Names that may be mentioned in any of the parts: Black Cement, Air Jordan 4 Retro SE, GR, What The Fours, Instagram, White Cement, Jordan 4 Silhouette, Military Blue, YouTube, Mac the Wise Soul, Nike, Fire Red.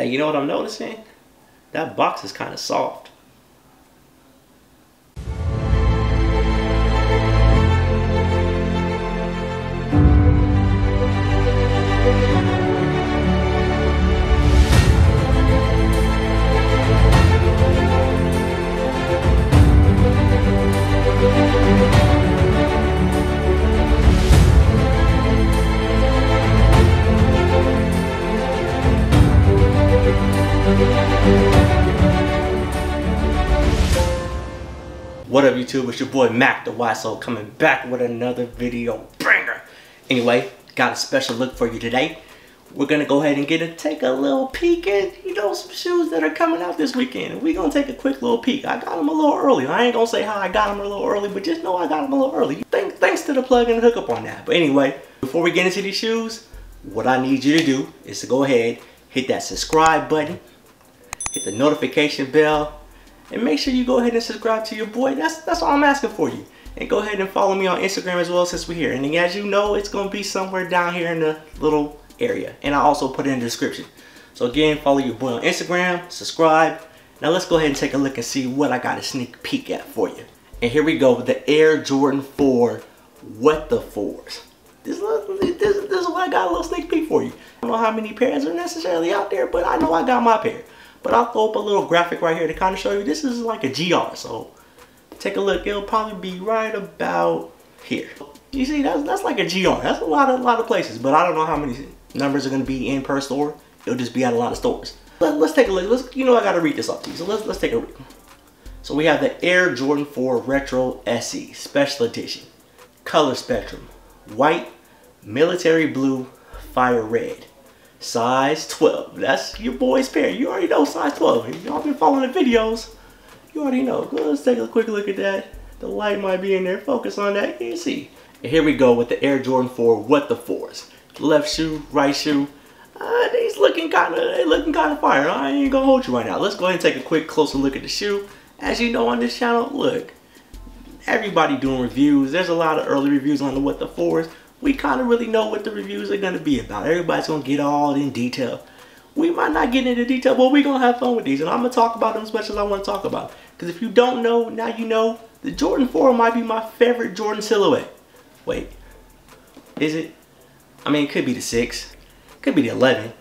Hey, you know what I'm noticing? That box is kind of soft. What up YouTube, it's your boy Mac the Wise Soul coming back with another video banger. Anyway, got a special look for you today. We're gonna go ahead and take a little peek at, you know, some shoes that are coming out this weekend. We're gonna take a quick little peek. I got them a little early. I ain't gonna say how I got them a little early, but just know I got them a little early. Thanks to the plug and the hookup on that. But anyway, before we get into these shoes, what I need you to do is to go ahead, hit that subscribe button, hit the notification bell, and make sure you go ahead and subscribe to your boy. That's all I'm asking for you. And go ahead and follow me on Instagram as well since we're here. And as you know, it's going to be somewhere down here in the little area. And I also put it in the description. So again, follow your boy on Instagram, subscribe. Now let's go ahead and take a look and see what I got a sneak peek at for you. And here we go with the Air Jordan 4 What The Fours. This is what I got a little sneak peek for you. I don't know how many pairs are necessarily out there, but I know I got my pair. But I'll throw up a little graphic right here to kind of show you. This is like a GR, so take a look. It'll probably be right about here. You see, that's like a GR. That's a lot of places, but I don't know how many numbers are going to be in per store. It'll just be at a lot of stores. Let's take a look. You know I got to read this off to you, so let's take a read. So we have the Air Jordan 4 Retro SE Special Edition. Color spectrum. White, military blue, fire red. Size 12. That's your boy's pair. You already know size 12. If y'all been following the videos, you already know. Let's take a quick look at that. The light might be in there. Focus on that. You can see. And here we go with the Air Jordan 4 What The Fours. Left shoe, right shoe. These looking kind of fire. I ain't gonna hold you right now. Let's go ahead and take a quick closer look at the shoe. As you know on this channel, look, everybody doing reviews. There's a lot of early reviews on the What The Fours. We kind of really know what the reviews are going to be about. Everybody's going to get all in detail. We might not get into detail, but we're going to have fun with these. And I'm going to talk about them as much as I want to talk about. Because if you don't know, now you know. The Jordan 4 might be my favorite Jordan silhouette. Wait. Is it? I mean, it could be the 6. Could be the 11.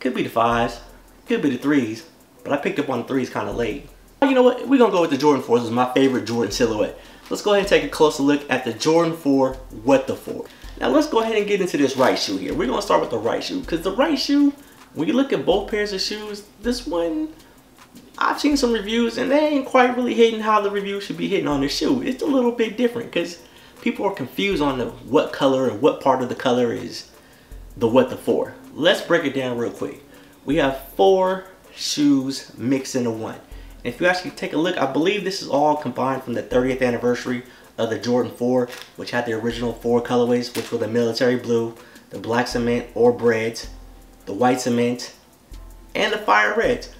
Could be the 5s. Could be the 3s. But I picked up on the 3s kind of late. You know what? We're going to go with the Jordan 4s as my favorite Jordan silhouette. Let's go ahead and take a closer look at the Jordan 4 What The Fours. Now let's go ahead and get into this right shoe here. We're going to start with the right shoe because the right shoe, when you look at both pairs of shoes, this one, I've seen some reviews and they ain't quite really hitting how the review should be hitting on this shoe. It's a little bit different because people are confused on the what color and what part of the color is the What The Four. Let's break it down real quick. We have 4 shoes mixed into one. If you actually take a look, I believe this is all combined from the 30th anniversary of the Jordan 4, which had the original 4 colorways, which were the military blue, the black cement or breads, the white cement, and the fire reds.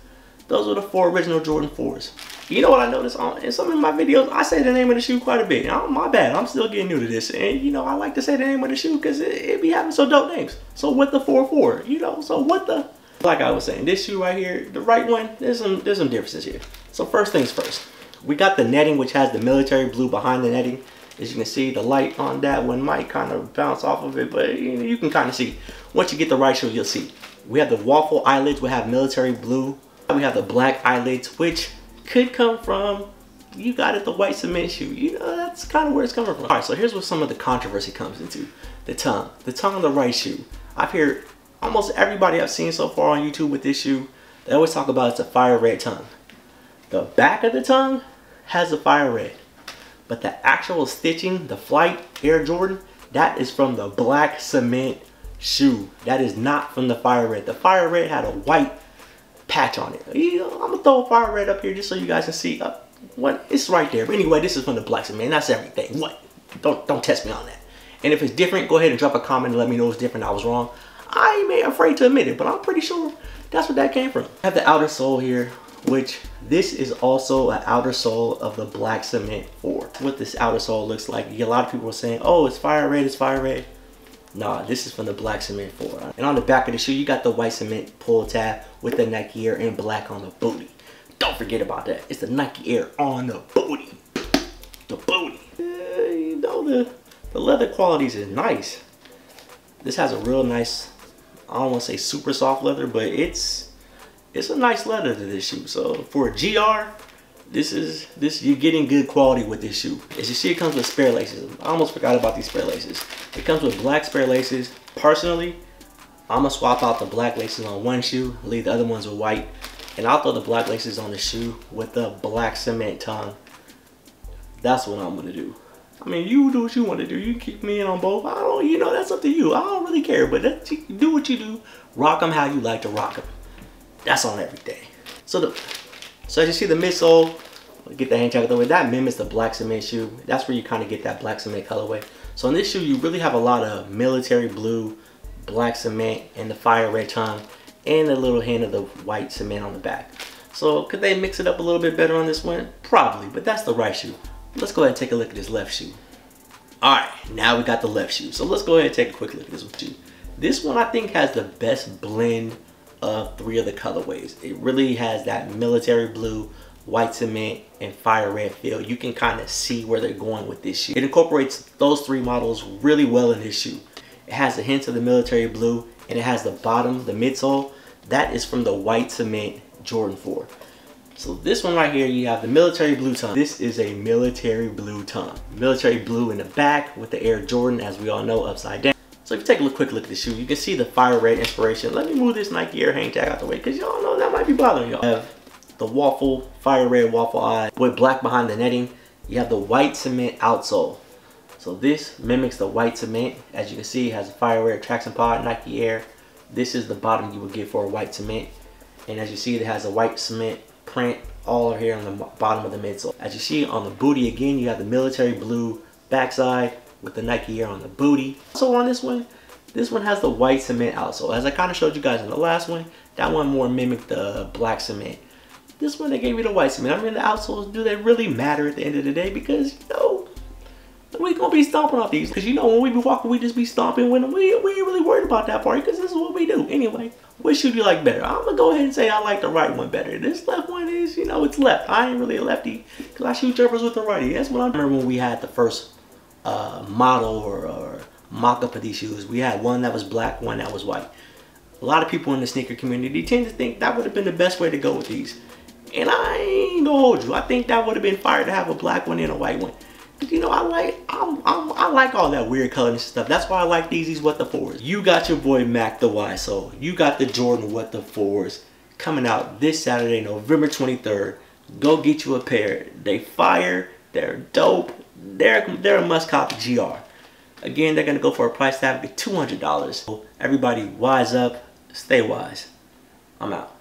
Those were the 4 original Jordan 4s. You know what I noticed in some of my videos, I say the name of the shoe quite a bit. My bad, I'm still getting new to this. And you know, I like to say the name of the shoe because it be having some dope names. So What The 4 for, you know, so What The... Like I was saying, this shoe right here, the right one, there's some differences here. So first things first, we got the netting, which has the military blue behind the netting. As you can see, the light on that one might kind of bounce off of it, but you can kind of see. Once you get the right shoe, you'll see. We have the waffle eyelids, we have military blue. We have the black eyelids, which could come from, you got it, the white cement shoe. You know, that's kind of where it's coming from. All right, so here's where some of the controversy comes into. The tongue on the right shoe. I've heard almost everybody I've seen so far on YouTube with this shoe, they always talk about it's a fire red tongue. The back of the tongue has a fire red, but the actual stitching, the flight Air Jordan, that is from the black cement shoe. That is not from the fire red. The fire red had a white patch on it. I'm gonna throw a fire red up here just so you guys can see what it's right there. But anyway, this is from the black cement. That's everything. What? Don't test me on that. And if it's different, go ahead and drop a comment and let me know it's different. I was wrong. I ain't afraid to admit it, but I'm pretty sure that's what that came from. I have the outer sole here, which this is also an outer sole of the black cement 4. What this outer sole looks like, a lot of people are saying, oh, it's fire red, it's fire red. Nah, this is from the Black Cement 4. And on the back of the shoe, you got the white cement pull tab with the Nike Air in black on the booty. Don't forget about that. It's the Nike Air on the booty. The booty. Yeah, you know, the leather qualities is nice. This has a real nice, I don't want to say super soft leather, but it's a nice leather to this shoe. So for a GR, this you're getting good quality with this shoe. As you see, it comes with spare laces. I almost forgot about these spare laces. It comes with black spare laces. Personally, I'm gonna swap out the black laces on one shoe, leave the other ones with white, and I'll throw the black laces on the shoe with the black cement tongue. That's what I'm gonna do. I mean, you do what you want to do. You keep me in on both. I don't, you know, that's up to you. I don't really care, but that, do what you do. Rock them how you like to rock them. That's on everything. So as you see the midsole, get the hand tag out of the way, that mimics the black cement shoe. That's where you kind of get that black cement colorway. So in this shoe, you really have a lot of military blue, black cement, and the fire red tongue, and a little hint of the white cement on the back. So could they mix it up a little bit better on this one? Probably, but that's the right shoe. Let's go ahead and take a look at this left shoe. All right, now we got the left shoe. So let's go ahead and take a quick look at this one too. This one I think has the best blend of three of the colorways. It really has that military blue, white cement, and fire red feel. You can kind of see where they're going with this shoe. It incorporates those three models really well in this shoe. It has a hint of the military blue, and it has the bottom, the midsole. That is from the white cement Jordan 4. So this one right here, you have the military blue tongue. This is a military blue tongue. Military blue in the back with the Air Jordan, as we all know, upside down. So if you take a quick look at the shoe, you can see the fire red inspiration. Let me move this Nike Air hang tag out the way, because y'all know that might be bothering y'all. You have the waffle, fire red waffle eye with black behind the netting. You have the white cement outsole. So this mimics the white cement. As you can see, it has a fire red traction pod, Nike Air. This is the bottom you would get for a white cement. And as you see, it has a white cement print all over here on the bottom of the midsole. As you see on the booty again, you have the military blue backside with the Nike Air on the booty. So on this one has the white cement outsole. As I kind of showed you guys in the last one, that one more mimicked the black cement. This one, they gave me the white cement. I mean, the outsoles, do they really matter at the end of the day? Because, you know, we gonna be stomping off these. Because, you know, when we be walking, we just be stomping with them. We ain't really worried about that part because this is what we do. Anyway, which shoe do you like better? I'm gonna go ahead and say I like the right one better. This left one is, you know, it's left. I ain't really a lefty because I shoot jumpers with the righty. That's what I remember when we had the first model or mock-up of these shoes. We had one that was black, one that was white. A lot of people in the sneaker community tend to think that would have been the best way to go with these. And I ain't gonna hold you. I think that would have been fire to have a black one and a white one. You know, I like all that weird color and stuff. That's why I like these What The Fours. You got your boy Mac the Wise Soul. You got the Jordan What The Fours coming out this Saturday, November 23rd. Go get you a pair. They fire. They're dope. They're a must cop GR. Again, they're gonna go for a price tag of $200. So everybody, wise up. Stay wise. I'm out.